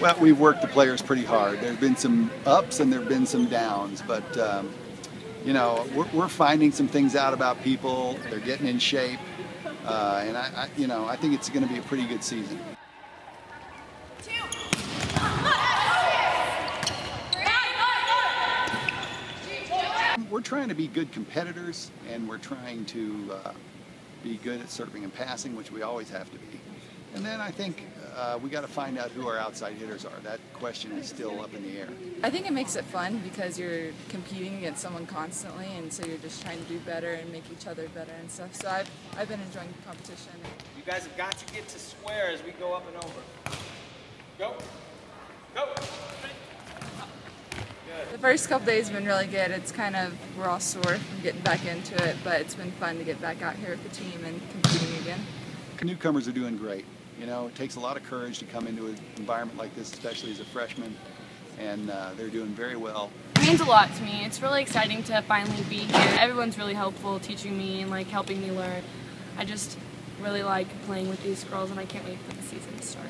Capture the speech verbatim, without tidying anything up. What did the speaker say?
Well, we've worked the players pretty hard. There have been some ups and there have been some downs, but um, you know, we're, we're finding some things out about people. They're getting in shape, uh, and I, I, you know, I think it's going to be a pretty good season. We're trying to be good competitors, and we're trying to uh, be good at serving and passing, which we always have to be. And then I think uh, we got to find out who our outside hitters are. That question is still up in the air. I think it makes it fun because you're competing against someone constantly, and so you're just trying to do better and make each other better and stuff. So I've, I've been enjoying the competition. You guys have got to get to square as we go up and over. Go. Go. The first couple days have been really good. It's kind of, we're all sore from getting back into it, but it's been fun to get back out here with the team and competing again. Newcomers are doing great. You know, it takes a lot of courage to come into an environment like this, especially as a freshman, and uh, they're doing very well. It means a lot to me. It's really exciting to finally be here. Everyone's really helpful, teaching me and like helping me learn. I just really like playing with these girls, and I can't wait for the season to start.